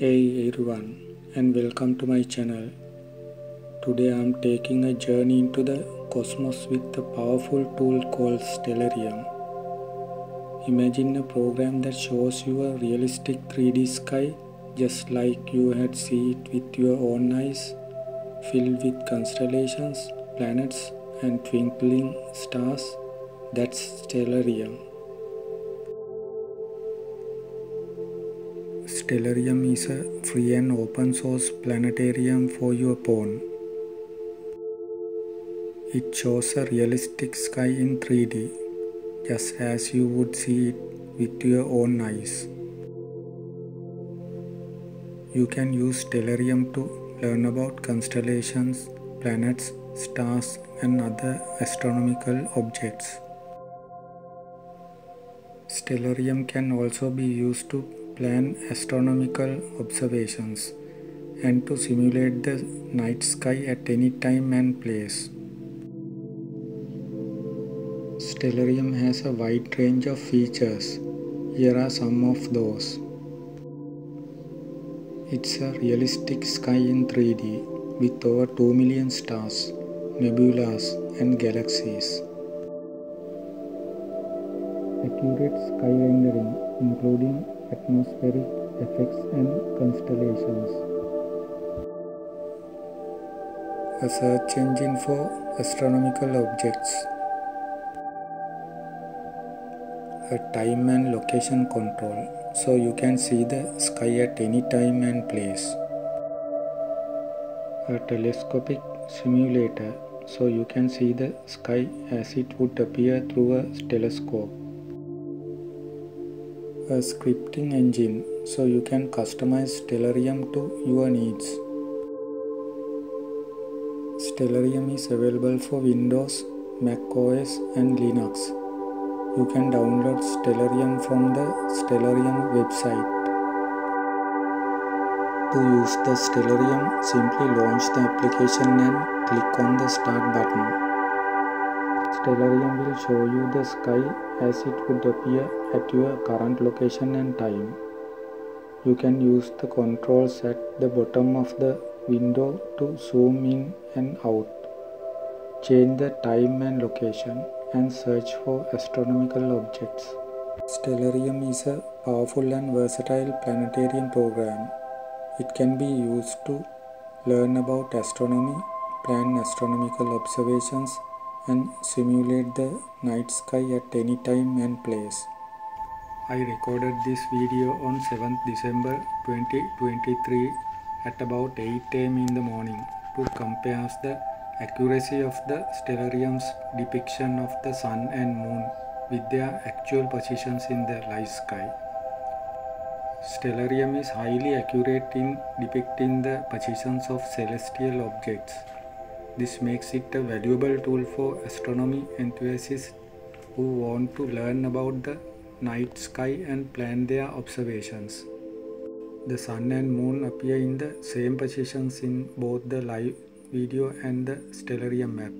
Hey everyone, and welcome to my channel. Today I am taking a journey into the cosmos with a powerful tool called Stellarium. Imagine a program that shows you a realistic 3D sky just like you had seen it with your own eyes, filled with constellations, planets and twinkling stars. That's Stellarium. Stellarium is a free and open source planetarium for your phone. It shows a realistic sky in 3D, just as you would see it with your own eyes. You can use Stellarium to learn about constellations, planets, stars, and other astronomical objects. Stellarium can also be used to plan astronomical observations and to simulate the night sky at any time and place. Stellarium has a wide range of features. Here are some of those. It's a realistic sky in 3D with over 2 million stars, nebulas and galaxies. Accurate sky rendering including atmospheric effects and constellations. A search engine for astronomical objects. A time and location control, so you can see the sky at any time and place. A telescopic simulator, so you can see the sky as it would appear through a telescope. A scripting engine, so you can customize Stellarium to your needs. Stellarium is available for Windows, macOS and Linux. You can download Stellarium from the Stellarium website. To use the Stellarium, simply launch the application and click on the Start button. Stellarium will show you the sky as it would appear at your current location and time. You can use the controls at the bottom of the window to zoom in and out, change the time and location, and search for astronomical objects. Stellarium is a powerful and versatile planetarium program. It can be used to learn about astronomy, plan astronomical observations, and simulate the night sky at any time and place. I recorded this video on 7th December 2023 at about 8 AM in the morning to compare the accuracy of the Stellarium's depiction of the sun and moon with their actual positions in the night sky. Stellarium is highly accurate in depicting the positions of celestial objects. This makes it a valuable tool for astronomy enthusiasts who want to learn about the night sky and plan their observations. The sun and moon appear in the same positions in both the live video and the Stellarium map.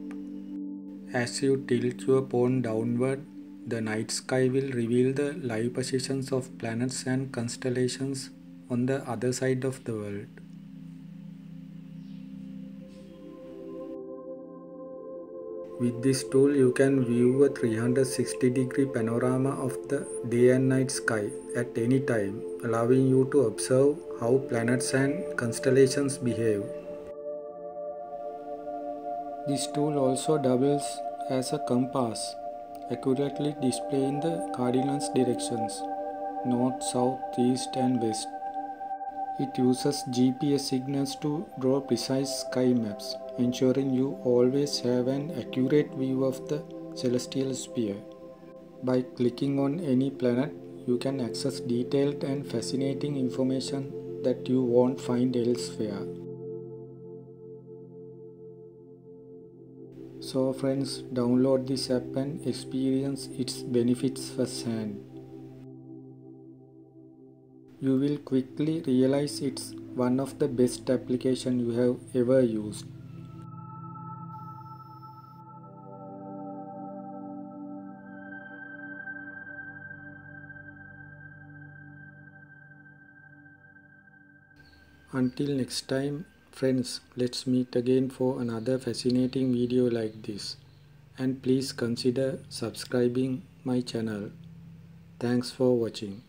As you tilt your phone downward, the night sky will reveal the live positions of planets and constellations on the other side of the world. With this tool, you can view a 360-degree panorama of the day and night sky at any time, allowing you to observe how planets and constellations behave. This tool also doubles as a compass, accurately displaying the cardinal's directions, north, south, east and west. It uses GPS signals to draw precise sky maps, ensuring you always have an accurate view of the celestial sphere. By clicking on any planet, you can access detailed and fascinating information that you won't find elsewhere. So friends, download this app and experience its benefits firsthand. You will quickly realize it's one of the best applications you have ever used. Until next time, friends, let's meet again for another fascinating video like this. And please consider subscribing my channel. Thanks for watching.